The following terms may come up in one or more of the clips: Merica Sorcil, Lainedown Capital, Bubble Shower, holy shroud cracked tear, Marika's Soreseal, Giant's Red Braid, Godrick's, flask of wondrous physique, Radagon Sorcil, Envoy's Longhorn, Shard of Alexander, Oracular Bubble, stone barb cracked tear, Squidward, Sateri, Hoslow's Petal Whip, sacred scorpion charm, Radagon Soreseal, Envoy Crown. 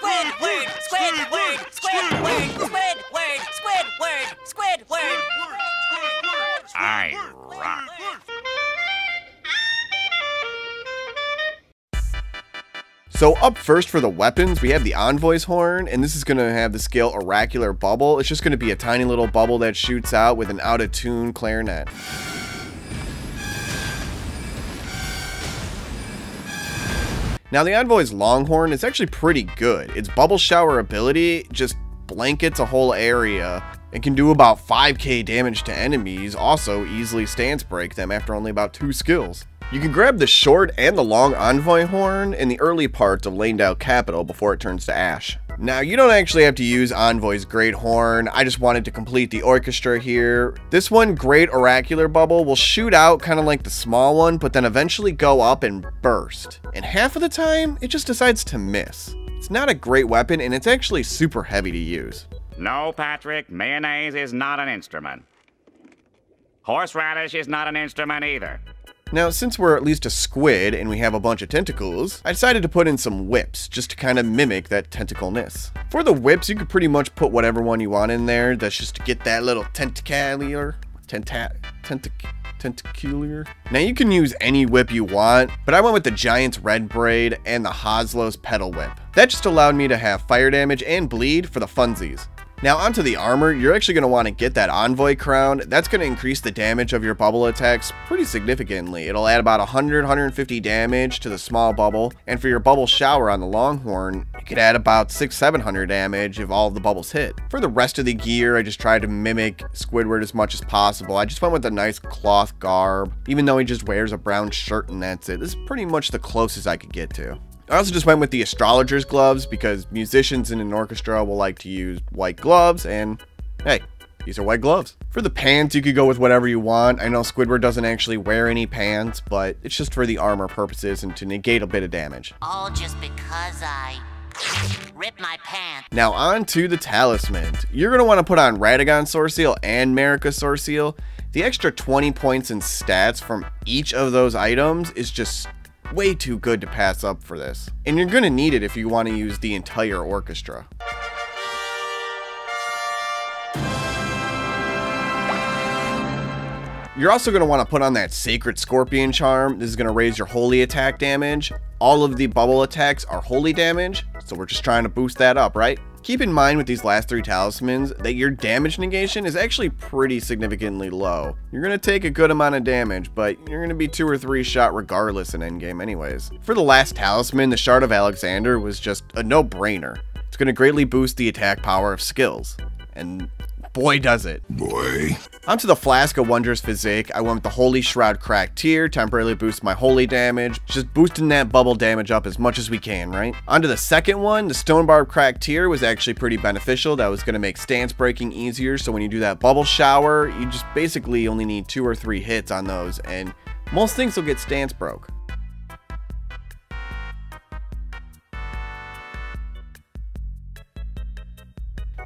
Squidward! Squidward! Squidward! Squidward! Squidward! Squidward! I rock. So up first for the weapons, we have the Envoy's Horn, and this is going to have the skill Oracular Bubble. It's just going to be a tiny little bubble that shoots out with an out-of-tune clarinet. Now the Envoy's Longhorn is actually pretty good. Its Bubble Shower ability just blankets a whole area and can do about 5k damage to enemies, also easily stance break them after only about 2 skills. You can grab the short and the long Envoy Horn in the early parts of Lainedown Capital before it turns to ash. Now, you don't actually have to use Envoy's Great Horn, I just wanted to complete the orchestra here. This one, Great Oracular Bubble, will shoot out kind of like the small one, but then eventually go up and burst. And half of the time, it just decides to miss. It's not a great weapon, and it's actually super heavy to use. No, Patrick, mayonnaise is not an instrument. Horseradish is not an instrument either. Now, since we're at least a squid and we have a bunch of tentacles, I decided to put in some whips just to kind of mimic that tentacleness. For the whips, you could pretty much put whatever one you want in there. That's just to get that little tentacular, tentacular. Now you can use any whip you want, but I went with the Giant's Red Braid and the Hoslow's Petal Whip. That just allowed me to have fire damage and bleed for the funsies. Now onto the armor, you're actually going to want to get that Envoy Crown. That's going to increase the damage of your bubble attacks pretty significantly. It'll add about 100-150 damage to the small bubble, and for your Bubble Shower on the Longhorn, you could add about 600-700 damage if all of the bubbles hit. For the rest of the gear, I just tried to mimic Squidward as much as possible. I just went with a nice cloth garb, even though he just wears a brown shirt and that's it. This is pretty much the closest I could get to. I also just went with the astrologer's gloves because musicians in an orchestra will like to use white gloves, and hey, these are white gloves. For the pants, you could go with whatever you want. I know Squidward doesn't actually wear any pants, but it's just for the armor purposes and to negate a bit of damage. All just because I rip my pants. Now on to the talismans. You're going to want to put on Radagon Soreseal and Merica Sorcil. The extra 20 points in stats from each of those items is just way too good to pass up for this. And you're gonna need it if you wanna use the entire orchestra. You're also gonna wanna put on that Sacred Scorpion Charm. This is gonna raise your holy attack damage. All of the bubble attacks are holy damage, so we're just trying to boost that up, right? Keep in mind with these last 3 talismans that your damage negation is actually pretty significantly low. You're going to take a good amount of damage, but you're going to be 2 or 3 shot regardless in endgame anyways. For the last talisman, the Shard of Alexander was just a no-brainer. It's going to greatly boost the attack power of skills. And boy does it. Boy. Onto the Flask of Wondrous Physique, I went with the Holy Shroud Cracked Tear, temporarily boosts my holy damage, just boosting that bubble damage up as much as we can, right? Onto the second one, the Stone Barb Cracked Tear was actually pretty beneficial. That was going to make stance breaking easier, so when you do that Bubble Shower, you just basically only need 2 or 3 hits on those, and most things will get stance broke.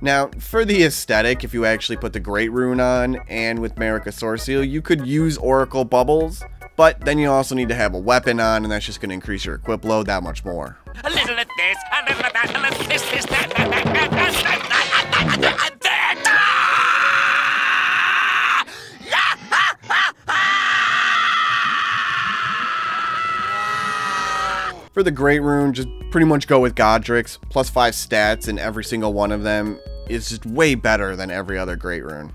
Now, for the aesthetic, if you actually put the Great Rune on, and with Marika's Soreseal, you could use Oracle Bubbles, but then you also need to have a weapon on, and that's just going to increase your equip load that much more. A little of this, a little of that, a little of this, that. For the Great Rune, just pretty much go with Godrick's. Plus 5 stats in every single one of them is just way better than every other Great Rune.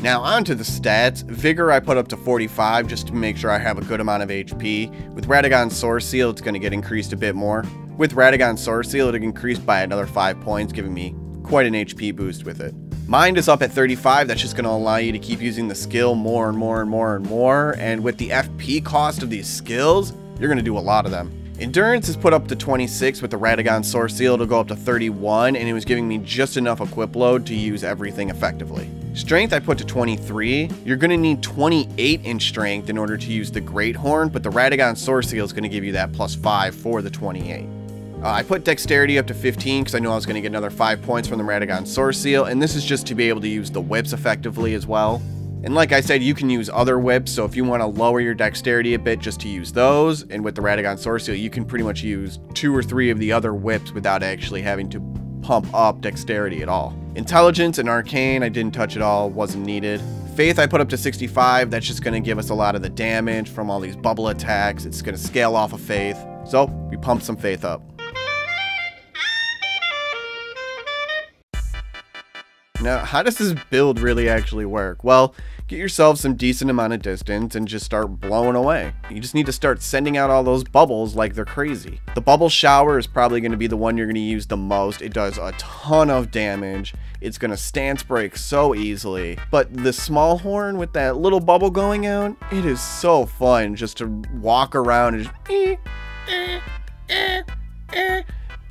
Now onto the stats. Vigor I put up to 45 just to make sure I have a good amount of HP. With Radagon Soreseal, it's going to get increased a bit more. With Radagon Soreseal, it increased by another 5 points, giving me quite an HP boost with it. Mind is up at 35, that's just going to allow you to keep using the skill more and more and more and more, and with the FP cost of these skills, you're going to do a lot of them. Endurance is put up to 26 with the Radagon Sorcil, it'll go up to 31, and it was giving me just enough equip load to use everything effectively. Strength I put to 23, you're going to need 28 in strength in order to use the Great Horn, but the Radagon Sorcil is going to give you that plus 5 for the 28. I put Dexterity up to 15 because I knew I was going to get another 5 points from the Radagon Soreseal, and this is just to be able to use the whips effectively as well. And like I said, you can use other whips, so if you want to lower your dexterity a bit just to use those, and with the Radagon Sorcil, you can pretty much use 2 or 3 of the other whips without actually having to pump up dexterity at all. Intelligence and Arcane, I didn't touch at all, wasn't needed. Faith, I put up to 65, that's just going to give us a lot of the damage from all these bubble attacks, it's going to scale off of Faith, so we pump some Faith up. Now, how does this build really actually work? Well, get yourself some decent amount of distance and just start blowing away. You just need to start sending out all those bubbles like they're crazy. The Bubble Shower is probably going to be the one you're going to use the most. It does a ton of damage. It's going to stance break so easily. But the small horn with that little bubble going out, it is so fun just to walk around and just...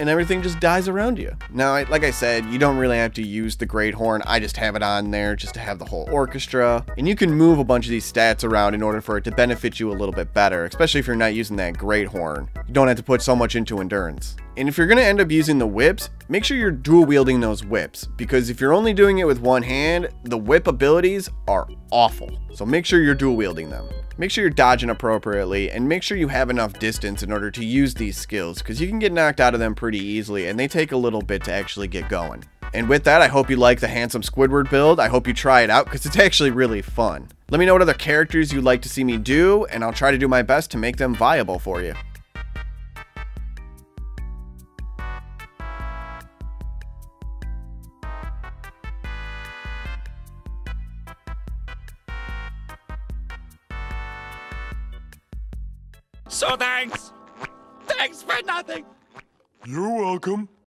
and everything just dies around you. Now, like I said, you don't really have to use the Great Horn. I just have it on there just to have the whole orchestra. And you can move a bunch of these stats around in order for it to benefit you a little bit better, especially if you're not using that Great Horn. You don't have to put so much into endurance. And if you're gonna end up using the whips, make sure you're dual wielding those whips, because if you're only doing it with one hand, the whip abilities are awful. So make sure you're dual wielding them. Make sure you're dodging appropriately, and make sure you have enough distance in order to use these skills, because you can get knocked out of them pretty easily, and they take a little bit to actually get going. And with that, I hope you like the handsome Squidward build. I hope you try it out, because it's actually really fun. Let me know what other characters you'd like to see me do, and I'll try to do my best to make them viable for you. So thanks! Thanks for nothing! You're welcome.